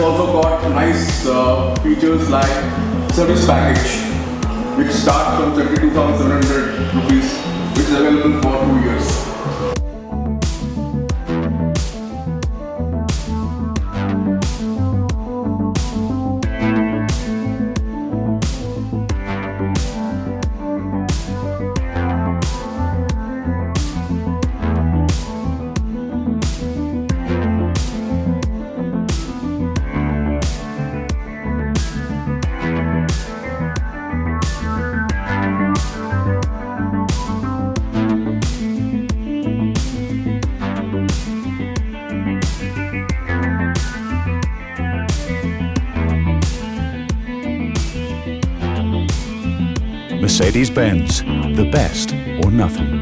it's also got nice features like service package, which starts from 32,700 rupees, which is available for 2 years. Mercedes-Benz, the best or nothing.